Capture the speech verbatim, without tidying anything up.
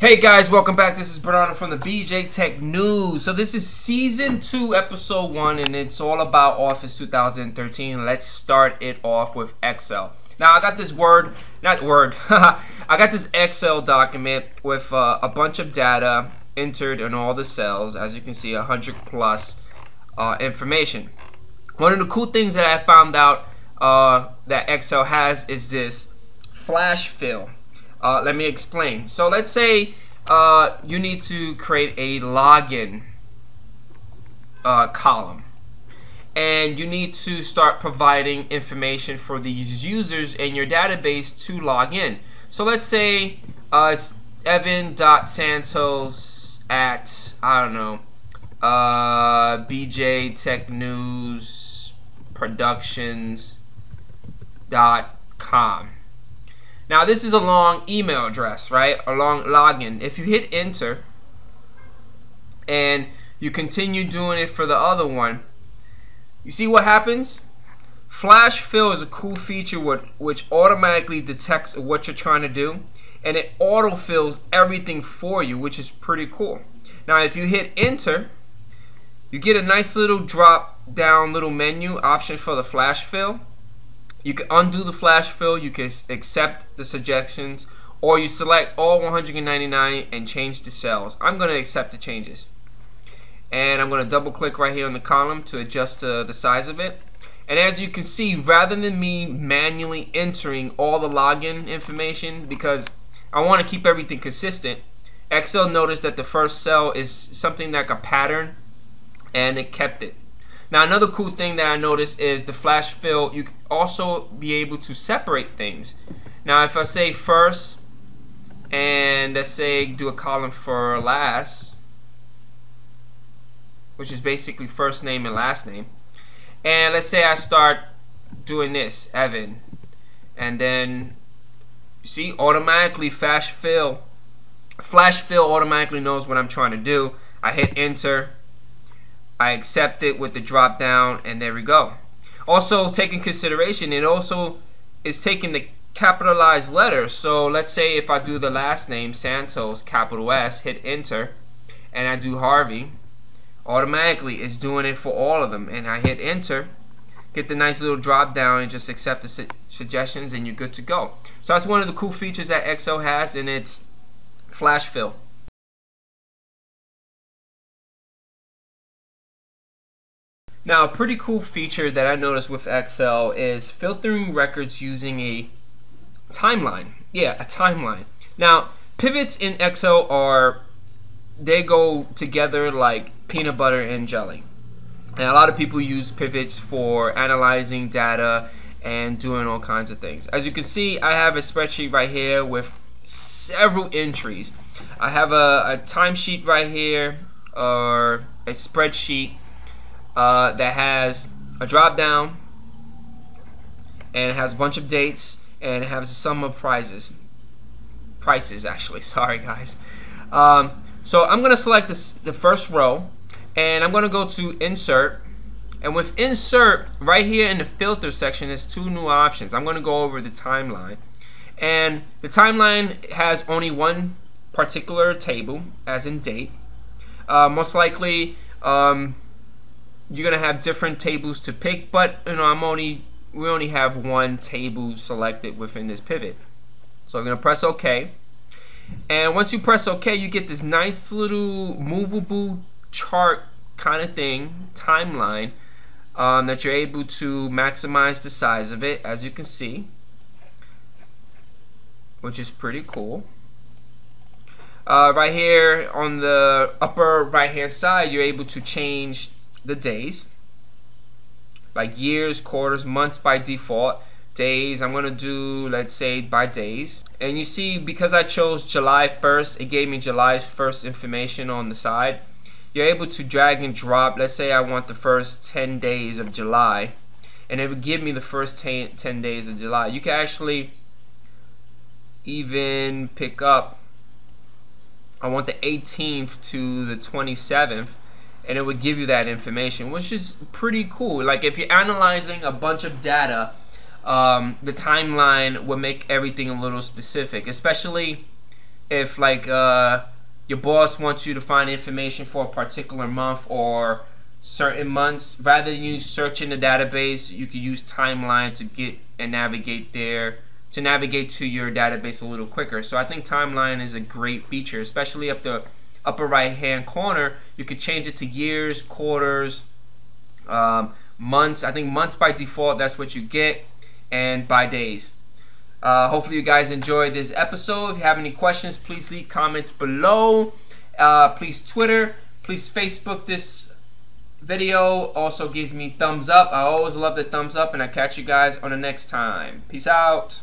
Hey guys, welcome back. This is Bernardo from the B J Tech News. So this is season two, episode one, and it's all about Office two thousand thirteen. Let's start it off with Excel. Now I got this word, not word, I got this Excel document with uh, a bunch of data entered in all the cells. As you can see, one hundred plus uh, information. One of the cool things that I found out uh, that Excel has is this Flash Fill. Uh, let me explain. So let's say uh, you need to create a login uh, column, and you need to start providing information for these users in your database to log in. So let's say uh, it's Evan.Santos at, I don't know, uh, B J Tech News Productions dot com. Now this is a long email address, right? A long login. If you hit enter and you continue doing it for the other one, you see what happens? Flash Fill is a cool feature which automatically detects what you're trying to do, and it auto-fills everything for you, which is pretty cool. Now if you hit enter, you get a nice little drop down little menu option for the Flash Fill. You can undo the Flash Fill, you can accept the suggestions, or you select all one hundred ninety-nine and change the cells. I'm going to accept the changes. And I'm going to double click right here on the column to adjust uh, the size of it. And as you can see, rather than me manually entering all the login information, because I want to keep everything consistent, Excel noticed that the first cell is something like a pattern, and it kept it. Now another cool thing that I noticed is the Flash Fill, you can also be able to separate things. Now if I say first, and let's say do a column for last, which is basically first name and last name, and let's say I start doing this, Evan, and then see automatically Flash Fill, Flash Fill automatically knows what I'm trying to do. I hit enter, I accept it with the drop down, and there we go. Also, taking consideration, it also is taking the capitalized letters. So let's say if I do the last name Santos, capital S, hit enter, and I do Harvey, automatically it's doing it for all of them, and I hit enter, get the nice little drop down, and just accept the su suggestions, and you're good to go. So that's one of the cool features that Excel has, and it's Flash Fill. Now, a pretty cool feature that I noticed with Excel is filtering records using a timeline. Yeah, a timeline. Now, pivots in Excel are, they go together like peanut butter and jelly. And a lot of people use pivots for analyzing data and doing all kinds of things. As you can see, I have a spreadsheet right here with several entries. I have a, a timesheet right here, or a spreadsheet Uh, that has a drop down, and it has a bunch of dates, and it has a sum of prices prices actually, sorry guys. Um, so I'm gonna select this, the first row, and I'm gonna go to insert, and with insert right here in the filter section there's two new options. I'm gonna go over the timeline, and the timeline has only one particular table as in date. Uh, most likely um, you're gonna have different tables to pick, but you know I'm only we only have one table selected within this pivot. So I'm gonna press OK, and once you press OK, you get this nice little movable chart kind of thing, timeline, um, that you're able to maximize the size of it, as you can see, which is pretty cool. Uh, right here on the upper right hand side, you're able to change the days, like years, quarters, months by default. Days, I'm gonna do, let's say, by days, and you see because I chose July first, it gave me July first information on the side. You're able to drag and drop. Let's say I want the first ten days of July, and it would give me the first ten days of July. You can actually even pick up, I want the eighteenth to the twenty-seventh, and it would give you that information, which is pretty cool. Like if you're analyzing a bunch of data, um, the timeline will make everything a little specific, especially if like uh, your boss wants you to find information for a particular month or certain months, rather than you search in the database, you can use timeline to get and navigate there to navigate to your database a little quicker. So I think timeline is a great feature, especially up the upper right hand corner. You could change it to years, quarters, um, months. I think months by default, that's what you get, and by days. Uh, hopefully you guys enjoyed this episode. If you have any questions, please leave comments below. Uh, please Twitter, please Facebook this video. Also gives me thumbs up. I always love the thumbs up, and I catch you guys on the next time. Peace out.